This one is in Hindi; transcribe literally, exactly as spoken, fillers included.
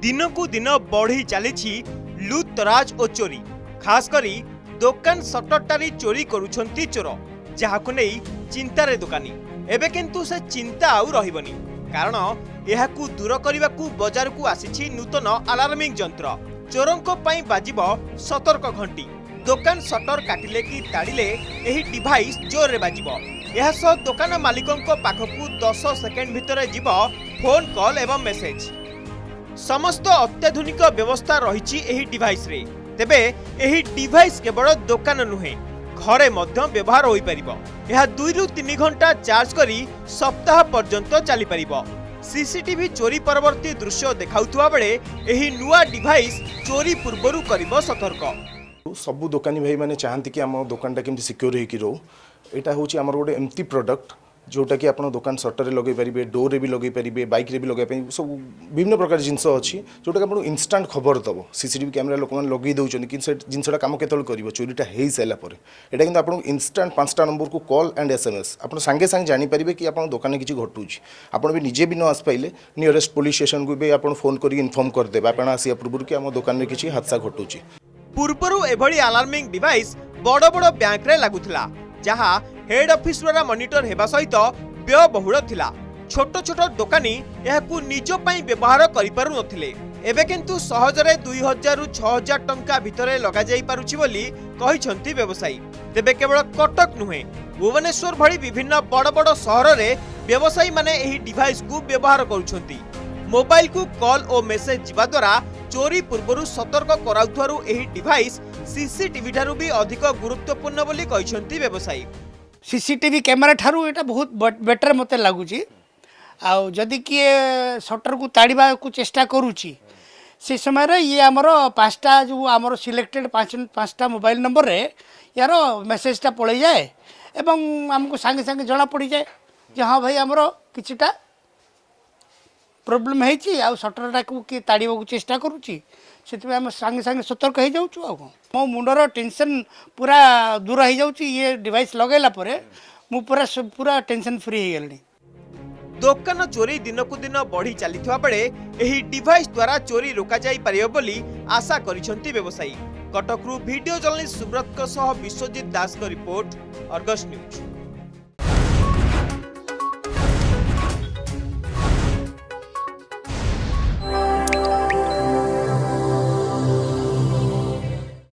दिन को दिन बढ़ी चली लूट तराज और चोरी, खास करी दोकान सटटारी चोरी करुछंती चोर, जहाकु नेई चिंतारे दुकानी। एबे किंतु से चिंता आउ रहिबनी, कारण यहाकू दूर करने बजार को आसी नूतन अलार्मिंग जंत्र। चोरों पर बाजिब सतर्क घंटी, दोकान सटर काटिले कि ताड़िले एही डिवाइस जोर रे बाजिब। यह दोकान मालिकों पाखकू दस सेकेंड भितर जीव फोन कॉल एवं मेसेज। समस्त अत्याधुनिक व्यवस्था रही एही डिवाइस रे। तेबे एही डिवाइस केवल दोकान नुहे, घरे मध्य व्यवहार होई परिबो। यह दुई रु तीन घंटा चार्ज करी सप्ताह पर्यंत चली परिबो। सीसीटीवी चोरी परवर्ती दृश्य देखाउथुवा बेले एही नुआ डिवाइस चोरी पूर्वरु करिबो सतर्क। सबु दुकानी भाई माने चाहंती कि हम दुकान टा केमती सिक्योर हे कि रो। एटा होची हमर गोटे एमती प्रोडक्ट जोटा कि आपन दुकान सटर रे लगे परिबे, डोर रे भी लगे परिबे, बाइक रे भी लगे पई सब विभिन्न प्रकार जिंस अछि जोटा कि आपन इंस्टेंट खबर दबो। सीसीटीवी कैमरा लोक मान लगे दउछन कि से जिंसडा काम केतल करिवो चोरीटा हेई सेला परे। एटा किंतु आपन इंस्टेंट पांचटा नंबर को कॉल एंड एसएमएस आपन संगे संगे जानि परिबे कि आपन दुकान किछि घटुछि। आपन भी निजे भी न आस पाइले नियरेस्ट पुलिस स्टेशन को भी आपन फोन करि इन्फॉर्म कर देबा आपन आसी अपूर्व कि हम दुकान रे किछि हादसा घटुछि। पूर्वरु एभळी अलार्मिंग डिवाइस बडो बडो बैंक रे लागुथला, जहां हेड ऑफिस द्वारा मॉनिटर हेबा सहित व्यय बहुल थिला। छोट छोट दुकानी यहाकू निजो पई व्यवहार करि पारु नथिले। एबे किंतु सहजरे दो हज़ार रु छह हज़ार टंका भितरे लगा जाई पारुछि बोली कहिसंती व्यवसायी। तेबे केवल कटक नुहे, भुवनेश्वर भली विभिन्न बड़ बड़ शहर रे व्यवसायी माने एही डिवाइस को व्यवहार करुछंती। मोबाइल को कॉल और मेसेज जिबा द्वारा चोरी पूर्वरु सतर्क कराउथुवारु एही डिवाइस सीसीटीवी ठारू भी अधिक गुरुत्वपूर्ण बोली कहिसंती व्यवसायी। सीसीटीवी कैमेरा ठारू एटा बहुत बेटर मते लागुची। आ जदि किए सटर को ताड़ीबा को चेष्टा करूची से समय रे ये हमर पांचटा जो हमर सिलेक्टेड पांच पांचटा मोबाइल नंबर रे यार मेसेजटा पळे जाए एवं हमको संगे संगे जना पड़ी जाए जे हां भाई हमर किछटा प्रोब्लेम होती आ सटरटा को किए ताड़ीबा को चेष्टा करूची। से आम सांगे सांगे सतर्क हो जाऊँ। आ मो मुंडर टेंशन पूरा दूर हो जाऊँ। ये डिवाइस लगेला परे मु पूरा पूरा टेंशन फ्री हो गली। दोकान चोरी दिन को दिन बढ़ी चलता बेले एही डिवाइस द्वारा चोरी रोका जाई पारियो बोली आशा करिसंती व्यवसायी। कटकरू वीडियो जर्नलिस्ट सुब्रत सह Biswajit Das report, Argus news.